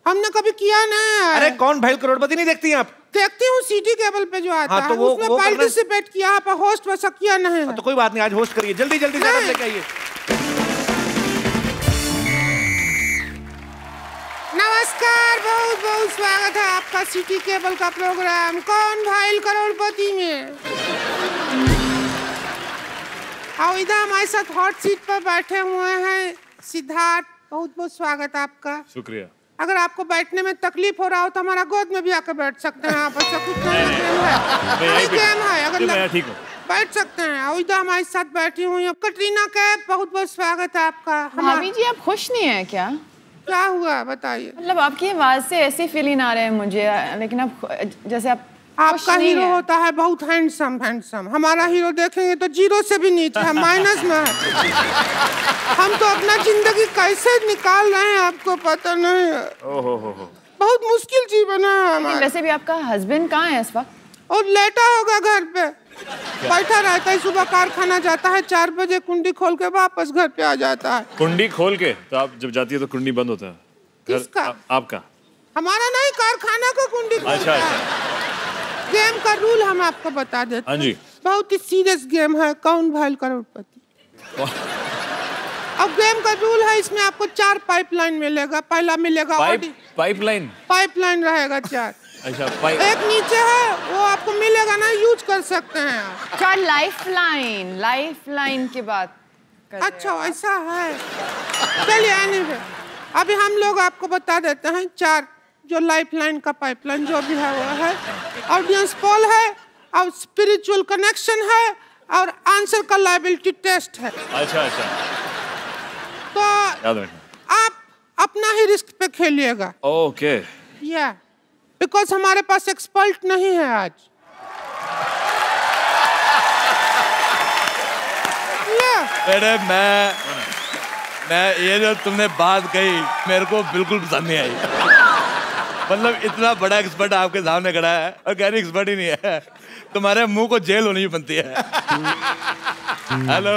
हमने कभी किया ना। अरे कौन भाई करोड़पति नहीं देखती हैं आप? देखती हूँ सिटी केबल पे जो आता है, उसमें पार्टिसिपेट किया, आप होस्ट वैसा किया नहीं है। तो कोई बात नहीं आज होस्ट करिए, जल्दी जल्दी लेके आइए। नमस्कार, बहुत बहुत स्वागत है आपका सिटी केबल का प्रोग्राम कौन भाई करोड़पति में। और इधर हमारे साथ हॉट सीट पर बैठे हुए हैं सिद्धार्थ, बहुत बहुत स्वागत आपका। शुक्रिया। अगर आपको बैठने में तकलीफ हो रहा हो तो हमारा गोद में भी आकर बैठ सकते हैं आप, ऐसा कुछ नहीं है, अगर बैठ सकते हैं। और इधर हमारे साथ बैठी हुई कटरीना कैफ, बहुत बहुत स्वागत है आपका। भाभी जी आप खुश नहीं है क्या? क्या हुआ बताइए? मतलब आपकी आवाज से ऐसे फीलिंग आ रहे हैं मुझे, लेकिन आप जैसे आप आपका हीरो है। होता है बहुत हैंडसम हैंडसम, हमारा हीरो देखेंगे तो जीरो से भी नीचे है, माइनस में है। हम तो अपना जिंदगी कैसे निकाल रहे हैं आपको पता नहीं है। ओहो बहुत मुश्किल जीवन है हमारा। वैसे भी आपका हस्बैंड कहाँ है इस वक्त? और लेटा होगा घर पे, बैठा रहता है, सुबह कारखाना जाता है 4 बजे, कुंडी खोल के वापस घर पे आ जाता है। कुंडी खोल के? तो आप जब जाती है तो कुंडी बंद होता है घर आपका? हमारा नहीं, कारखाना का कुंडी खोलता है। अच्छा। गेम का रूल हम आपको बता देते हैं। जी बहुत ही सीरियस गेम है कौन भाई करोड़पति। अब गेम का रूल है, इसमें आपको 4 पाइपलाइन मिलेगा। पहला मिलेगा पाइपलाइन, पाइपलाइन रहेगा 4। अच्छा एक नीचे है, वो आपको मिलेगा ना, यूज कर सकते हैं। क्या लाइफलाइन? लाइफलाइन की बात कर। अच्छा ऐसा है, चलिए एनीवे अभी हम लोग आपको बता देते हैं 4 जो लाइफलाइन का पाइपलाइन जो भी है वो है। ऑडियंस पोल है, और स्पिरिचुअल कनेक्शन है, और आंसर का लाइबिलिटी टेस्ट है। अच्छा अच्छा तो आप अपना ही रिस्क पे खेलिएगा। ओके या बिकॉज हमारे पास एक्सपर्ट नहीं है आज। अरे मैं ये जो तुमने बात कही मेरे को बिल्कुल पसंद नहीं आई। मतलब इतना बड़ा एक्सपर्ट आपके सामने खड़ा है और गहरी एक्सपर्ट ही नहीं है, तुम्हारे मुंह को जेल होनी बनती है। हेलो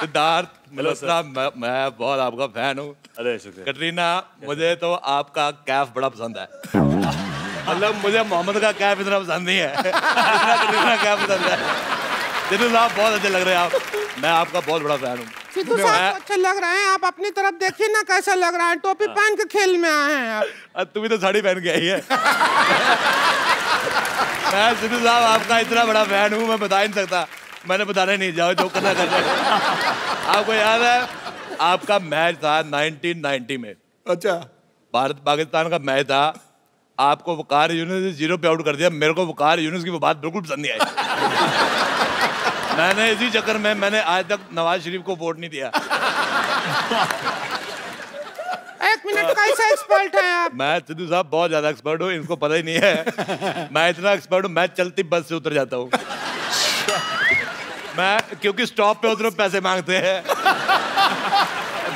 सिद्धार्थ, मैं बहुत आपका फैन हूँ। अरे शुक्रिया। कटरीना मुझे तो आपका कैफ बड़ा पसंद है। मतलब मुझे मोहम्मद का कैफ इतना पसंद नहीं है इतना कैफ पसंद है। सिद्धू साहब बहुत अच्छे लग रहे हैं आप, मैं आपका बहुत बड़ा फैन हूँ। सिद्धू साहब अच्छे लग रहे हैं, आप अपनी तरफ देखिए ना कैसा लग रहा है, टोपी पहन के खेल में आए हैं आप। तू भी तो साड़ी पहन के आई है। मैं सिद्धू साहब आपका इतना बड़ा फैन हूँ, मैं बता ही नहीं सकता। मैंने बताने नहीं जाओ जो करना कर रहे। आपको याद है आपका मैच था 1990 में? अच्छा भारत पाकिस्तान का मैच था, आपको वकार यूनिस ने 0 पे आउट कर दिया। मेरे को वकार यूनिस की वो बात बिल्कुल पसंद नहीं आई। मैंने इसी चक्कर में मैंने आज तक नवाज शरीफ को वोट नहीं दिया। एक मिनट का ऐसा एक्सपर्ट है आप। मैं सिद्धू साहब बहुत ज्यादा एक्सपर्ट हूँ, इनको पता ही नहीं है। मैं इतना एक्सपर्ट हूँ, मैं चलती बस से उतर जाता हूँ। मैं क्योंकि स्टॉप पे उतरो पैसे मांगते हैं।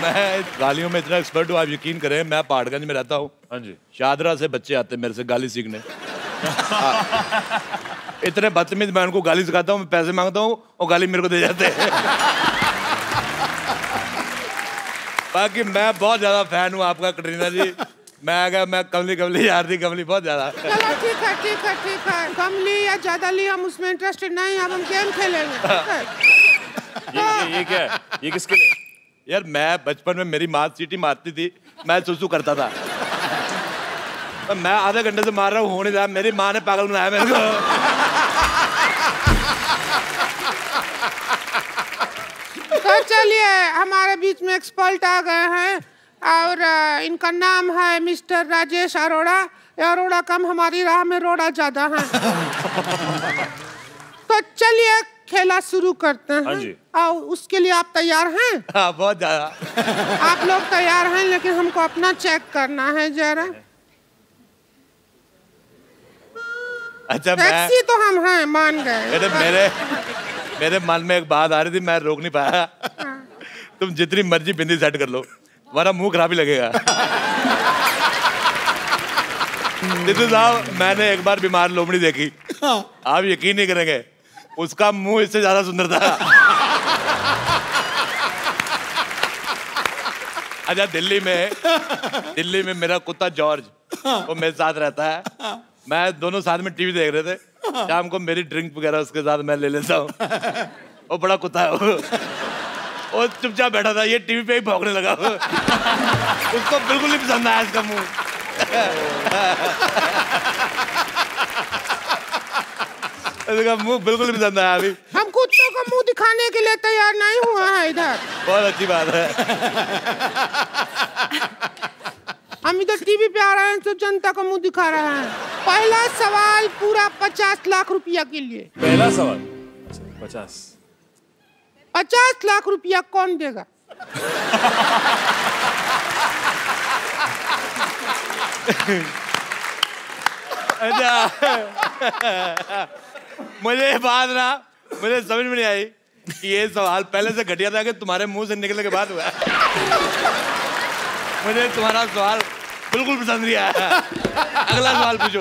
मैं गालियों में इतना एक्सपर्ट हूँ, आप यकीन करें। मैं पहाड़गंज में रहता हूँ। हाँ जी। शादरा से बच्चे आते हैं मेरे से गाली सीखने। इतने बदतमीज, मैं उनको गाली सिखाता हूँ, मैं पैसे मांगता हूँ और गाली मेरे को दे जाते हैं। बाकी मैं बहुत ज़्यादा फैन हूँ आपका कटरीना जी। मैं कमली कमली यार थी, कमली बहुत ज़्यादा। चलो ठीक है, ठीक है, ठीक है। कमली या ज़्यादा ली, हम उसमें इंटरेस्टेड नहीं। अब हम गेम खेलेंगे। ये क्या है, ये किसके लिए? यार मैं बचपन में मेरी माँ सीटी मारती थी, मैं सुसु करता था। तो मैं आधे घंटे से मार रहा हूँ, होने जा। मेरी माँ ने पागल बनाया मेरे को। तो चलिए, हमारे बीच में एक्सपर्ट आ गए हैं और इनका नाम है मिस्टर राजेश अरोड़ा। अरोड़ा कम हमारी राह में, रोड़ा ज्यादा है। तो चलिए खेला शुरू करते हैं। और उसके लिए आप तैयार हैं? हाँ, बहुत ज़्यादा। आप लोग तैयार हैं, लेकिन हमको अपना चेक करना है जरा। अच्छा, टैक्सी तो हम हैं, मान गए। मेरे मन में एक बात आ रही थी, मैं रोक नहीं पाया। हाँ। तुम जितनी मर्जी बिंदी सेट कर लो, वरना मुंह खराब ही लगेगा। सिद्धू साहब, मैंने एक बार बीमार लोमड़ी देखी। हाँ। आप यकीन नहीं करेंगे, उसका मुंह इससे ज्यादा सुंदर था। अच्छा, दिल्ली में मेरा कुत्ता जॉर्ज, वो मेरे साथ रहता है। मैं दोनों साथ में टीवी देख रहे थे। शाम को मेरी ड्रिंक वगैरह उसके साथ मैं ले लेता हूँ। वो बड़ा कुत्ता है, वो चुपचाप बैठा था, ये टीवी पे ही भौंकने लगा। उसको बिल्कुल नहीं पसंद आया इसका मुंह। मुंह बिल्कुल नहीं पसंद आया। अभी हम कुत्तों का मुंह दिखाने के लिए तैयार नहीं हुआ है इधर। बहुत अच्छी बात है। हम इधर टीवी पे आ रहे हैं तो जनता का मुंह दिखा रहे हैं। पहला सवाल पूरा 50 लाख रुपया के लिए। पहला सवाल 50 लाख रुपया कौन देगा? मुझे बात ना, मुझे समझ में नहीं आई कि ये सवाल पहले से घटिया था कि तुम्हारे मुंह से निकलने के बाद हुआ। मुझे तुम्हारा सवाल बिल्कुल पसंद नहीं आया। अगला सवाल पूछो।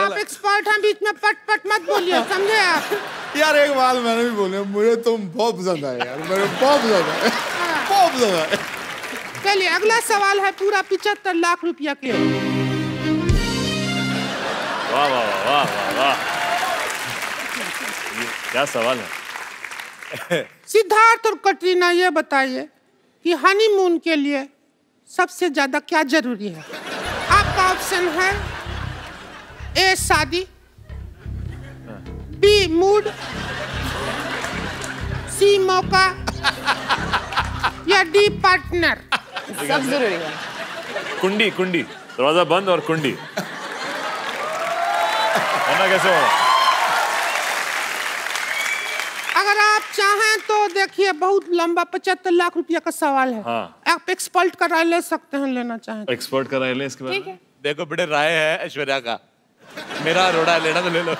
आप एक्सपर्ट हैं, बीच में पट पट मत बोलिए, समझे आप? यार एक बात मैंने भी बोले, मुझे तुम बहुत पसंद आए यार, मेरे बहुत पसंद आए, बहुत पसंद आए। चलिए, अगला सवाल है पूरा 75 लाख रुपया के। वाह वाह वाह वाह वाह, क्या सवाल है। सिद्धार्थ और कटरीना, ये बताइए कि हनीमून के लिए सबसे ज्यादा क्या जरूरी है? आपका ऑप्शन है ए शादी, बी मूड, सी मौका या डी पार्टनर। सब जरूरी है। कुंडी, कुंडी, दरवाजा बंद और कुंडी। कैसे हो? अगर आप चाहें तो देखिए, बहुत लंबा 75 लाख रुपया का सवाल है। हाँ। आप एक्सपर्ट का राय ले सकते हैं, लेना चाहें। एक्सपर्ट का राय ले इसके बारे में। देखो बेटे, राय है ऐश्वर्या का, मेरा रोड़ा लेना तो ले लो।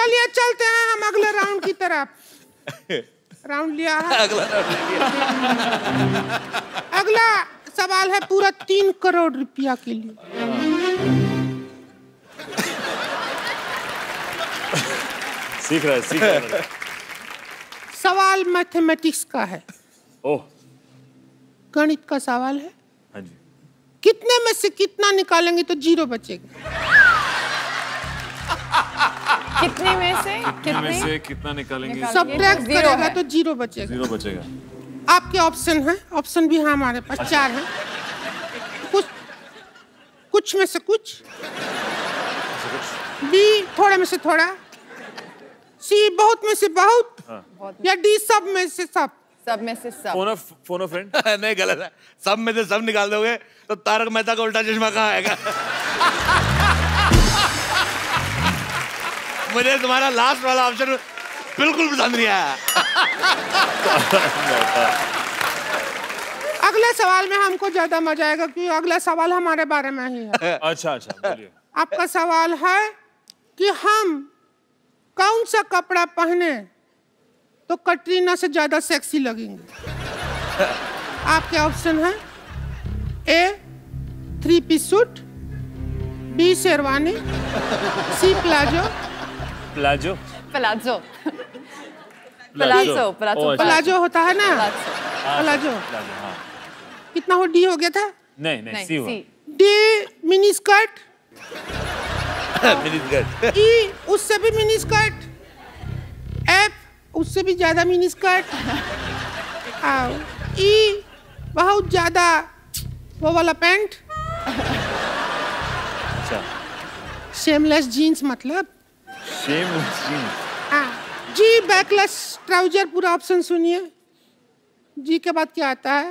चलिए, चलते हैं हम अगले राउंड की तरफ। राउंड लिया है। अगला सवाल है पूरा 3 करोड़ रुपया के लिए। सीख रहा है, सीख रहा है। सवाल मैथमेटिक्स का है। ओह, गणित का सवाल है। हाँ जी। कितने में से कितना निकालेंगे तो जीरो बचेगा? कितने में से कितना निकालेंगे? सबट्रैक्ट करेगा तो जीरो बचेगा। जीरो बचेगा। आपके ऑप्शन है, ऑप्शन भी है हमारे पास। अच्छा। 4 हैं। कुछ में से कुछ, बी थोड़े में से थोड़ा, सी बहुत में से बहुत, हाँ। या डी सब में से सब। सब में से सब। Phone friend. नहीं, गलत है। सब में से सब निकाल दोगे तो तारक मेहता का उल्टा चश्मा कहाँ आएगा? मुझे तुम्हारा लास्ट वाला ऑप्शन बिल्कुल पसंद नहीं आया। अगले सवाल में हमको ज्यादा मजा आएगा क्योंकि अगला सवाल हमारे बारे में ही है। अच्छा अच्छा बोलिए। आपका सवाल है कि हम कौन सा कपड़ा पहने तो कटरीना से ज्यादा सेक्सी लगेंगे। आपके ऑप्शन है A 3 piece suit, B sherwani, C palazzo. Palazzo palazzo palazzo palazzo होता है ना, प्लाजो। कितना हो? डी हो गया था? नहीं नहीं, सी हो। D mini skirt, mini skirt. E उससे भी मिनी स्कर्ट, एफ उससे भी ज्यादा मिनी स्कर्ट, ई बहुत ज्यादा वो वाला पैंट, शेमलेस जीन्स, मतलब शेमलेस जीन्स। हाँ जी, बैकलेस ट्राउजर। पूरा ऑप्शन सुनिए, जी के बाद क्या आता है?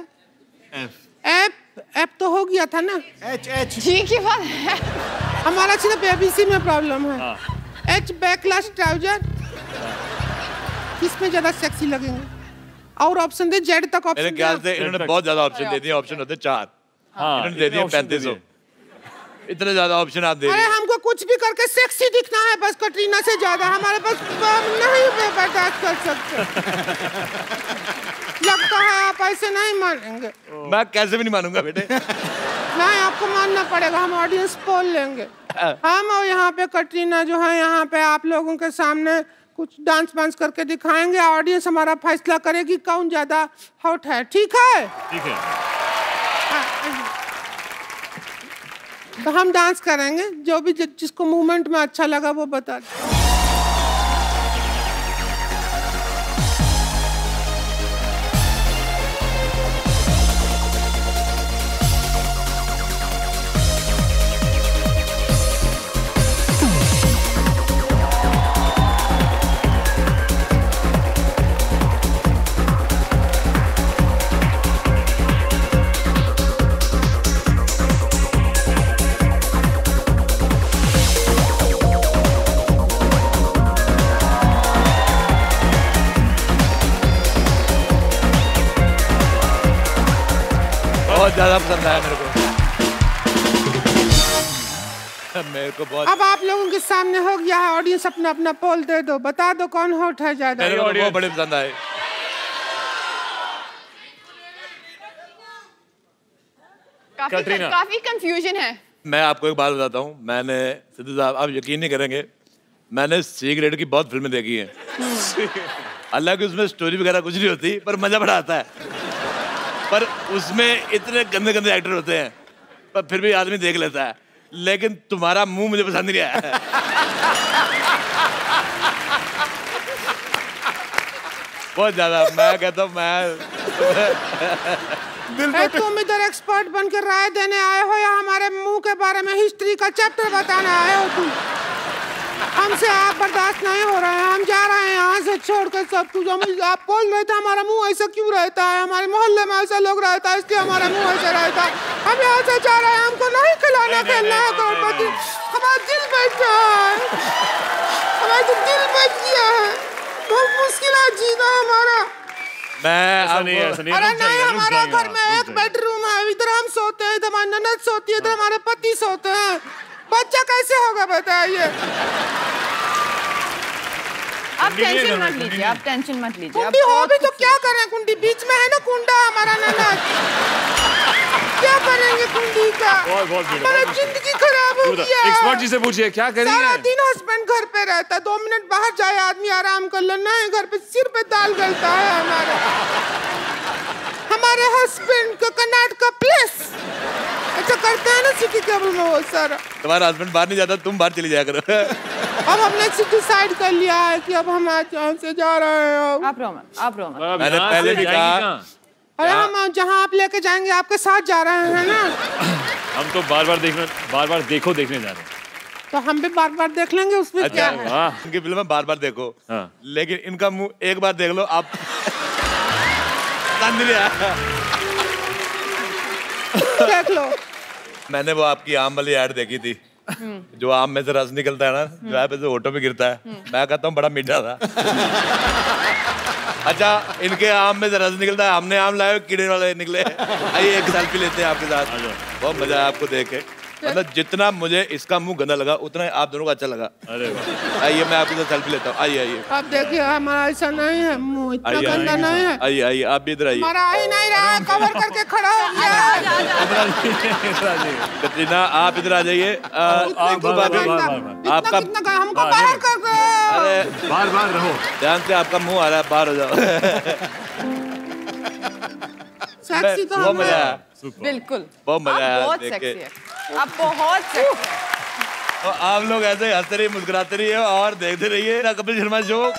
एफ। एफ एफ तो हो गया था ना, एच एच। जी के बाद हमारा सिर्फ एबीसी में प्रॉब्लम है। एच बैकलेस ट्राउजर, इसमें ज्यादा सेक्सी लगेंगे। और ऑप्शन दे जेड तक। ऑप्शन मेरे ख्याल से इन्होंने बहुत ज्यादा ऑप्शन दे दिए। ऑप्शन होते 4, इन्होंने दे दिए 3500। इतने ज्यादा ऑप्शन आप दे रहे हैं। हमको कुछ भी करके सेक्सी दिखना है बस, कटरीना से ज्यादा। हमारे पास नहीं बर्दाश्त कर सकते। लगता है आप ऐसे नहीं मानेंगे। मैं कैसे भी नहीं मानूंगा बेटे। नहीं, आपको मानना पड़ेगा। हम ऑडियंस पोल लेंगे हम, और यहाँ पे कटरीना जो है यहाँ पे आप लोगों के सामने कुछ डांस वांस करके दिखाएंगे। ऑडियंस हमारा फैसला करेगी कौन ज्यादा हॉट है। ठीक है ठीक है। तो हम डांस करेंगे, जो भी जिसको मूवमेंट में अच्छा लगा वो बता दे। ज़्यादा पसंद आया मेरे को। बहुत। अब आप लोगों के सामने हो गया है। ऑडियंस अपना अपना पोल दे दो, बता दो कौन हॉट है ज़्यादा। मेरे को बहुत बड़े पसंद आए। काफी कंफ्यूजन है। मैं आपको एक बात बताता हूँ, मैंने सिद्धू साहब आप यकीन नहीं करेंगे, मैंने सी ग्रेड की बहुत फिल्में देखी हैं। हालांकि उसमें स्टोरी वगैरह कुछ नहीं होती पर मजा बड़ा आता है। पर उसमें इतने गंदे गंदे एक्टर होते हैं पर फिर भी आदमी देख लेता है। लेकिन तुम्हारा मुंह मुझे पसंद नहीं आया। बहुत ज्यादा। मैं कहता हूँ मैं तुम इधर एक्सपर्ट बनकर राय देने आए हो या हमारे मुंह के बारे में हिस्ट्री का चैप्टर बताने आए हो तुम? हमसे आप बर्दाश्त नहीं हो रहे हैं। हम जा रहे हैं यहाँ से छोड़कर सब कुछ। आप बोल रहे थे हमारा मुंह ऐसा क्यों रहता है, हमारे मोहल्ले में ऐसा लोग रहता है इसलिए हमारा मुंह ऐसा रहता है। हम यहाँ से जा रहे हैं, हमको नहीं खिलाना खेलना है। हमारा दिल बैठ गया है, हमारा तो दिल बैठ गया है। बहुत मुश्किल है जीना हमारा। अरे नहीं, हमारा घर में एक बेडरूम है, इधर हम सोते हैं, इधर हमारी ननद सोती है, इधर हमारे पति सोते हैं। बच्चा कैसे होगा बताइए? आप टेंशन मत लीजिए, आप टेंशन मत लीजिए। कुंडी हो भी तो क्या करें, कुंडी बीच में है ना, कुंडा हमारा ननद। क्या करेंगे कुंडी का? हमारा जिंदगी खराब हो गया। एक्सपर्ट जी से पूछिए क्या करेंगे। सारा दिन हस्बैंड घर पे रहता है, 2 मिनट बाहर जाए आदमी आराम कर लेना है। घर पे सिर पे दाल गलता है हमारा। हमारे हस्बैंड का कर्नाटक का प्लेस अच्छा करते हैं ना सिटी केबल में वो सारा। तुम्हारा हस्बैंड बाहर नहीं जाता, तुम बाहर चली जाया करो। अब हमने डिसाइड कर लिया है कि अब हम आज यहाँ से जा रहे हैं। आप रोमा मैंने पहले भी कहा। अरे हम जहाँ आप लेके जाएंगे आपके साथ जा रहे हैं ना। हम तो बार बार देखने जा रहे हैं। तो हम भी बार बार देख लेंगे, उसमें क्या है। इनकी फिल्म बार बार देखो, लेकिन इनका मुँह एक बार देख लो आप। देख लो। मैंने वो आपकी आम वाली ऐड देखी थी। जो आम में से रस निकलता है ना, जो आप ऐसे होटो पे गिरता है, मैं कहता हूँ बड़ा मीठा था। अच्छा, इनके आम में से रस निकलता है, हमने आम लाए कीड़े वाले निकले। आइए एक साल पी लेते हैं आपके साथ। बहुत मजा है आपको देख के। मतलब जितना मुझे इसका मुंह गंदा लगा उतना ही आप दोनों को अच्छा लगा। अरे आइए मैं आपके साथ सेल्फी लेता हूँ। आइए आइए आप देखिए हमारा ऐसा नहीं है, मुंह इतना गंदा नहीं है। आइए आइए आप भी इधर आइए। हमारा आ ही नहीं रहा, कवर करके खड़ा हो गया। कटरीना आप इधर आ जाइए। आपका हमको बाहर कर दो। अरे बाहर बाहर रहो, ध्यान से आपका मुंह आ रहा है, बाहर हो जाओ। मजा आया, बिल्कुल बहुत मजा आया। बहुत सेक्सी है आप, बहुत सेक्सी है। तो आप लोग ऐसे हंसते रहिए, मुस्कुराते रहिए और देखते रहिए द कपिल शर्मा शो।